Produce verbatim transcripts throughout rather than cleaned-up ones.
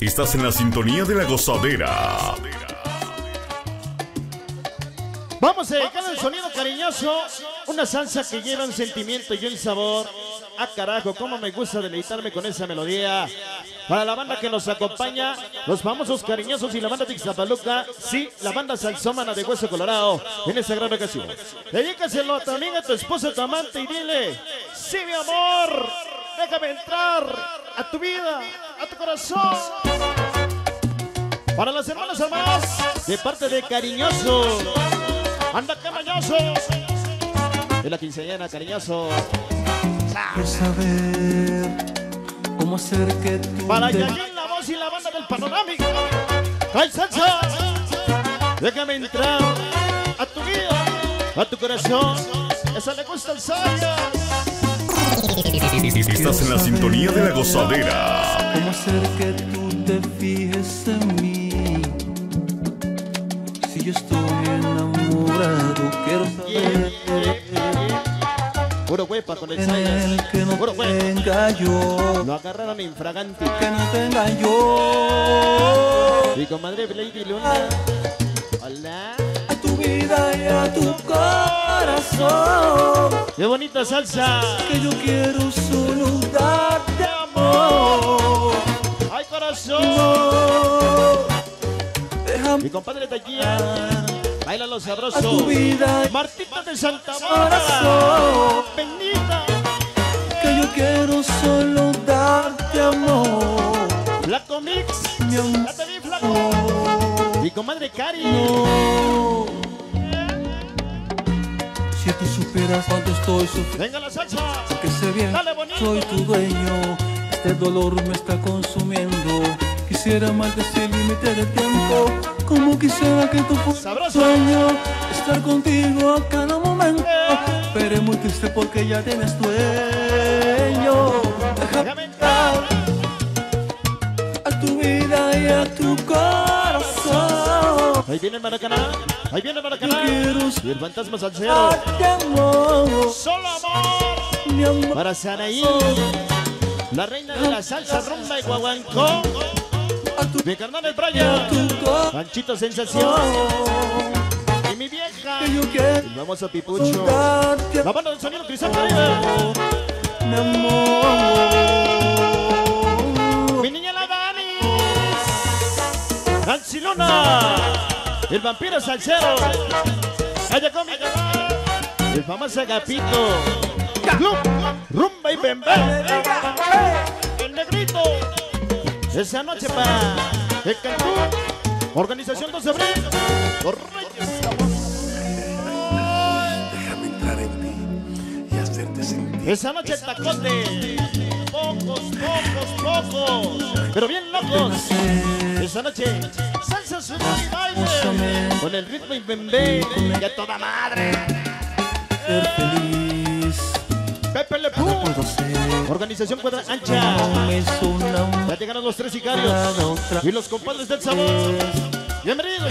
Estás en la sintonía de La Gozadera. Vamos a dedicar el sonido cariñoso, una salsa que lleva un sentimiento y un sabor. Ah, carajo, cómo me gusta deleitarme con esa melodía. Para la banda que nos acompaña, los famosos cariñosos y la banda de Ixtapaluca, sí, la banda salsómana de Hueso Colorado, en esta gran ocasión. Dedícaselo también a tu esposo, a tu amante, y dile: sí, mi amor, déjame entrar a tu vida, a tu corazón. Para las hermanas armadas, de parte de Cariñoso, anda Camañoso, de la quinceañera Cariñoso. Quiero saber cómo hacer que tú. Para Yayín, la voz y la banda del panorámico. ¡Ay, salsa! Déjame entrar a tu vida, a tu corazón. Esa le gusta el salsa. Estás en la sintonía de La Gozadera. ¿Cómo hacer que tú te fijes en mí? Si yo estoy enamorado, quiero saber. Puro huepa con el sayas. Que no tenga yo. Lo agarraron infragante. Que no tenga yo. Mi comadre Lady Luna. Hola. A tu vida y a tu corazón. ¡Qué bonita salsa! Que yo quiero solo darte amor. ¡Ay, corazón! No, déjame. Mi compadre Taquilla. Baila los sabrosos. Martita de Santa Mara. Bendita. Que yo quiero solo darte amor. Flaco Mix. Mi amor. Ya te vi, flaco. Mi comadre Cari. No. Si tú supieras cuánto estoy sufriendo. Venga la salsa. Porque sé bien, dale, soy tu dueño. Este dolor me está consumiendo. Quisiera más decir límite de tiempo. Como quisiera que tú fueras sueño. Estar contigo a cada momento. Yeah. Pero es muy triste porque ya tienes dueño. Déjame entrar a tu vida y a tu corazón. Ahí viene el Maracaná. Ahí viene para Maracaná. Y el fantasma salsero. Solo amor. Mi amor. Para Sanaí. La reina de la salsa, rumba y guaguancó. Mi carnal el Brian. Panchito Sensación. Y mi vieja. El famoso Pipucho. La banda del sonido Crisal Caribe. Mi amor. Mi niña la Dani. Ancilona. El vampiro salsero. Allá conmigo. El famoso Agapito. Club, rumba y bembé. El negrito. Esa noche para el Cancún. Organización doce de abril. Los Reyes. Déjame entrar en ti y hacerte sentir. Esa noche el tacote. Pocos, pocos, pocos. Pero bien locos. Esa noche. Salsa, suena y baile. Con el ritmo y bembé. Y a toda madre. Ser feliz. Pepe Le Pú. Organización Cuadra Ancha. Ya llegaron los tres sicarios. Y los compadres del sabor. Bienvenidos.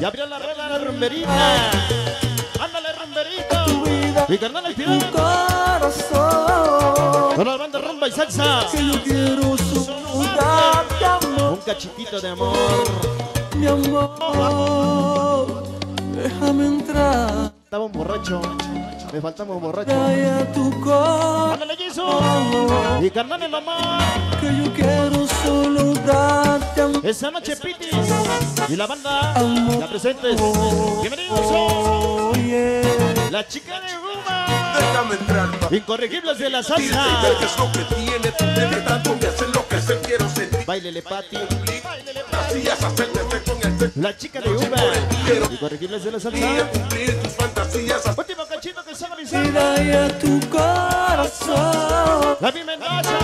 Y abrió la regla la rumberita. Ándale, rumberita. Mi carnal el tirano. Con la banda rumba y salsa. Un cachitito de amor. Mi amor, déjame entrar. Estaba un borracho. Me faltaba un borracho. Ándale, Jesús. Y carnal en la mar. Que yo quiero solo darte amor. Esa noche Pitis. Y la banda. La presentes. Bienvenidos. La chica de Guma. Déjame entrar. Incorregibles de la salsa. ¿Qué es lo que tiene? Tú debes tanto de hacer lo que se quiero sentir. Báilele, Pati. La chica de Uva. Y corregirles de la salsa. Último cachito que se organiza. Tu corazón. La pimentosa.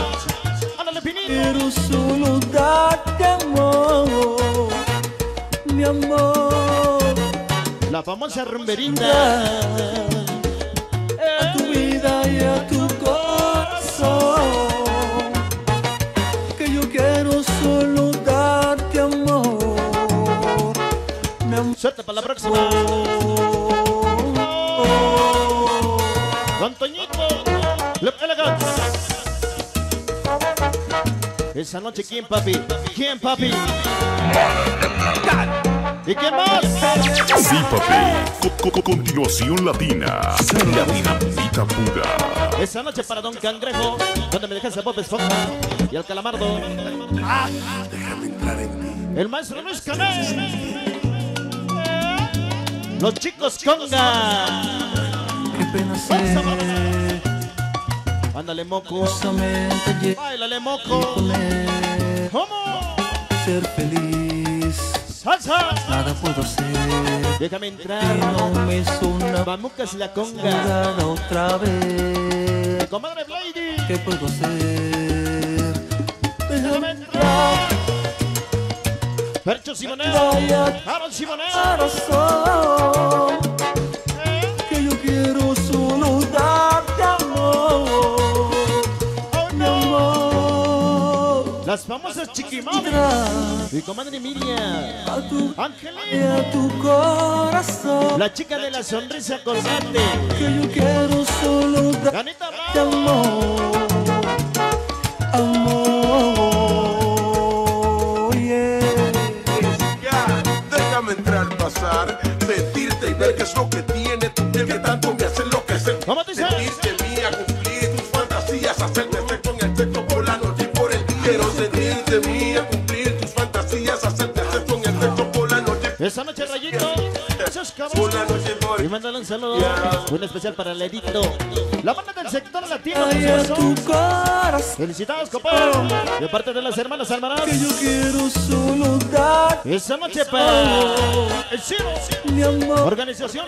Ándale, Pinito. Quiero solo darte amor. Mi amor. La famosa rumberita. A tu vida y a tu corazón. Solo darte amor. Suerte para la próxima. Don Toñito, Elegance. Esa noche, ¿quién, papi? ¿Quién, papi? ¿Y qué más? Sí, papi. C -c Continuación Latina. La dinamita pura. Esa noche para Don Cangrejo, donde me dejas a Bob Esponja y al Calamardo. Ah, déjame entrar en ti. El maestro Luis Canel. Los chicos Conga. Qué pena ser. Ándale, moco. Báilale, moco. ¿Cómo? Ser feliz. Salsa. Nada puedo hacer. Déjame entrar. Mamucas y la Conga. Otra vez. Comadre Blady. ¿Qué puedo hacer? Déjame entrar. Percho Simonel, Aaron Simonel. Que yo quiero solo darte amor, mi amor. Las famosas chiquimamas. Mi comadre Miriam, Angelina, a tu corazón. La chica de la sonrisa constante. Que yo quiero solo darte amor, amor. Entrar, pasar, sentirte y ver qué es lo que tiene tu piel que tanto me hace enloquecer. Sentirte mía, cumplir tus fantasías, hacerte efecto en el sexo por la noche y por el día. Quiero sentirte mía, cumplir tus fantasías, hacerte efecto en el sexo por la noche. Esa noche, Rayito, esos cabros. Y mándale un saludo, un especial para el Edicto, la banda del sector latino. Felicitados, compañero, de parte de las hermanas Almaraz. Que yo quiero solo dar esa noche para el cielo, mi amor. Organización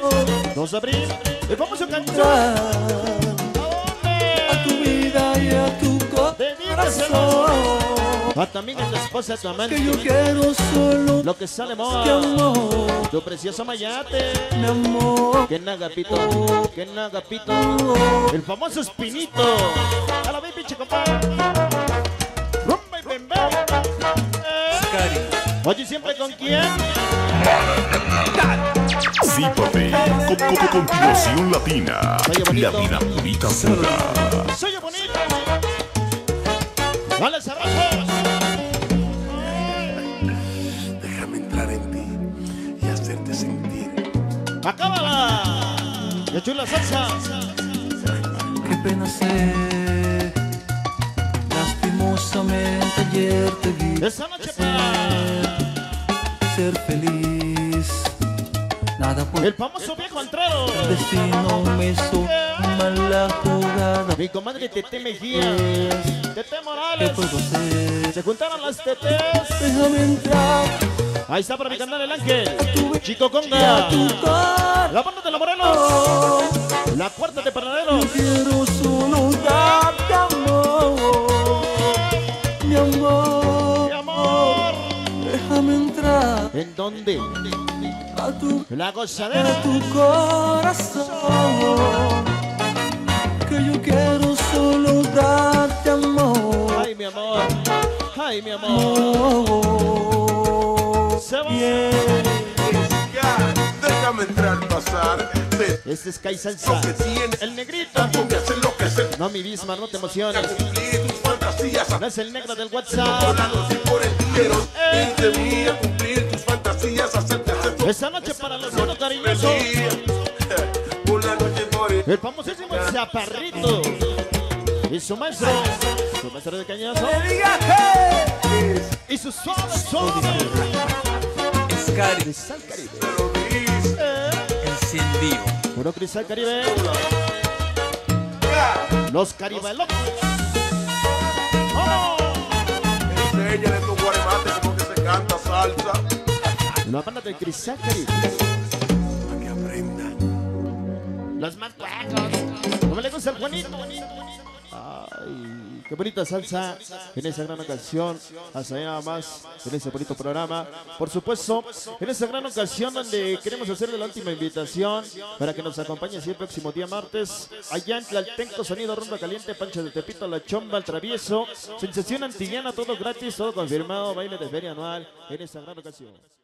dos de abril, el famoso cantor. A tu vida y a tu corazón. A tu amiga, a tu esposa, a tu amante. Que yo quiero solo lo que sale más. Tu precioso mayate. Mi amor. Que naga pito, que naga pito. El famoso Espinito. A la baby chicopá. Rumba y bembe. Oye, ¿siempre con quién? Sí, papi. Con, con, con Continuación Latina. La dinamita pura. Soy bonito. Dale, cerramos. ¡Acábala! ¡Qué chula salsa! ¡Qué pena sé! Lastimosamente ayer te vi. ¡Esa noche para ser feliz! Nada puede. ¡El famoso viejo entrado! El destino me hizo mala jugada. Mi comadre Tete Mejía, Tete Morales. ¿Qué puedo hacer? Se juntaron las tetes. Déjame entrar. Ahí está para mi canal el Ángel, Chico Conga, la banda de los Morelos, la cuarta de Panadero. Quiero solo darte amor, mi amor, mi amor. Déjame entrar. ¿En dónde? A tu, La Gozadera. A tu corazón. Que yo quiero solo darte amor. Ay, mi amor, ay, mi amor. Déjame entrar, pasar. Este es Kai Salsa. El negrito. No, mi Bismar, no te emociones. No es el negro del WhatsApp. Esa noche para los buenos cariñosos. El famosísimo Chaparrito y su maestro, su maestro de cañazo. Y su suave, suave. Crisal Caribe. Encendido. Puro Crisal Caribe. Los Caribe locos. ¡Oh! Es ella de tu guaremate como que se canta salsa. La banda del Crisal Caribe. Para que aprendan. Los más cuacos. ¿Cómo le gusta el Juanito? Ay. Qué bonita salsa en esa gran ocasión, hasta ahí nada más, en ese bonito programa. Por supuesto, en esa gran ocasión donde queremos hacerle la última invitación para que nos acompañe el próximo día martes, allá en Tlaltenco, Sonido Rumba Caliente, Pancho de Tepito, La Chomba, El Travieso, Sensación Antillana, todo gratis, todo confirmado, baile de feria anual en esa gran ocasión.